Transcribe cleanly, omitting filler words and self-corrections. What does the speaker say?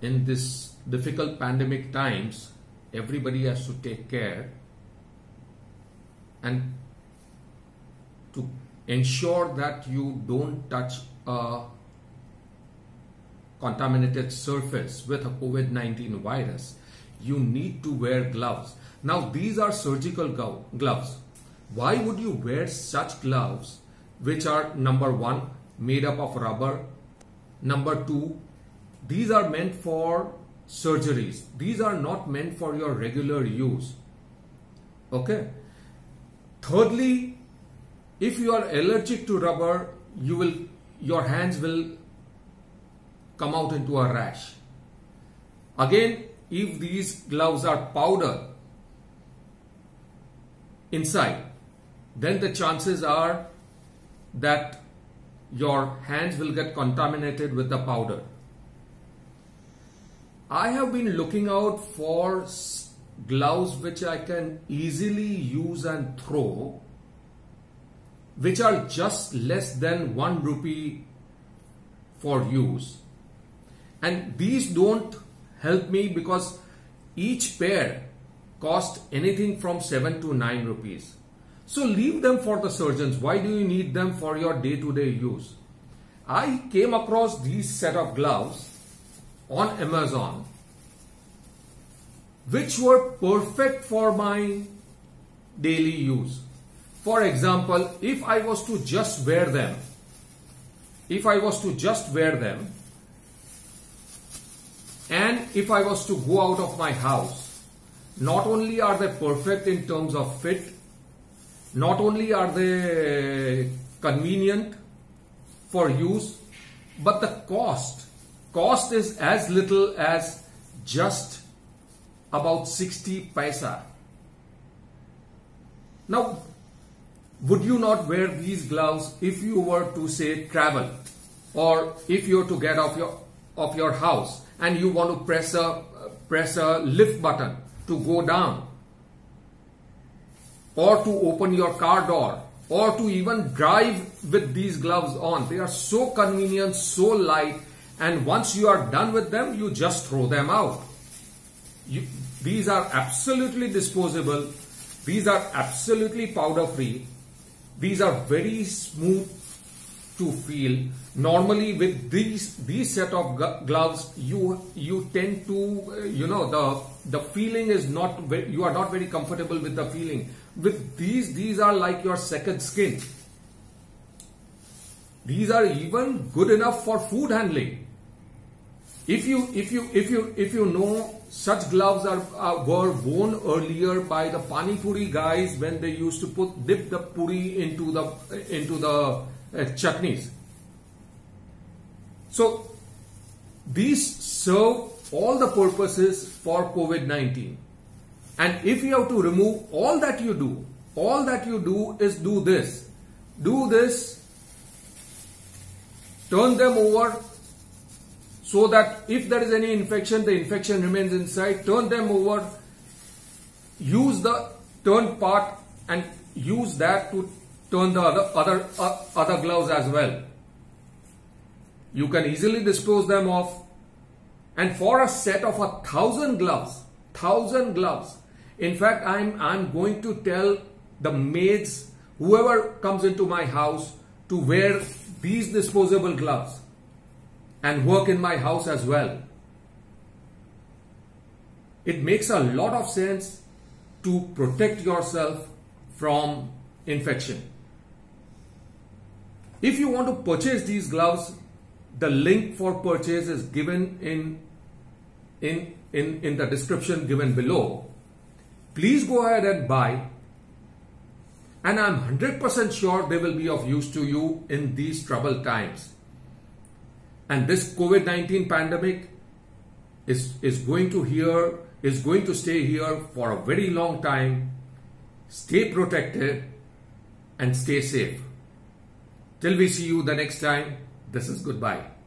in this difficult pandemic times, everybody has to take care and to ensure that you don't touch a contaminated surface with a COVID-19 virus. You need to wear gloves. Now, these are surgical gloves. Why would you wear such gloves which are, number one, made up of rubber? Number two, these are meant for surgeries. These are not meant for your regular use. Okay. Thirdly, if you are allergic to rubber, your hands will come out into a rash. Again, if these gloves are powder inside, then the chances are that your hands will get contaminated with the powder. I have been looking out for gloves which I can easily use and throw, which are just less than ₹1 for use, and these don't help me because each pair cost anything from ₹7 to ₹9. So leave them for the surgeons. Why do you need them for your day-to-day use? I came across these set of gloves on Amazon, which were perfect for my daily use. For example, if I was to just wear them, and if I was to go out of my house, not only are they perfect in terms of fit, not only are they convenient for use, but the cost is as little as just about 60 paisa. Now, would you not wear these gloves if you were to, say, travel, or if you were to get off your house and you want to press a lift button to go down, or to open your car door, or to even drive with these gloves on? They are so convenient, so light, and once you are done with them, you just throw them out. These are absolutely disposable. These are absolutely powder free. These are very smooth to feel. Normally with these set of gloves, you tend to, the feeling is not, you are not very comfortable with the feeling. With these are like your second skin. These are even good enough for food handling. If you know, such gloves were worn earlier by the pani puri guys when they used to dip the puri into the chutneys. So these serve all the purposes for COVID-19. And if you have to remove all that you do is do this, turn them over so that if there is any infection, the infection remains inside. Turn them over, use the turned part and use that to turn the other gloves as well. You can easily dispose them off. And for a set of 1,000 gloves, in fact, I'm going to tell the maids, whoever comes into my house, to wear these disposable gloves and work in my house as well. It makes a lot of sense to protect yourself from infection. If you want to purchase these gloves, the link for purchase is given in the description given below. Please go ahead and buy, and I'm 100% sure they will be of use to you in these troubled times. And this COVID-19 pandemic is going to stay here for a very long time. Stay protected and stay safe. Till we see you the next time, this is goodbye.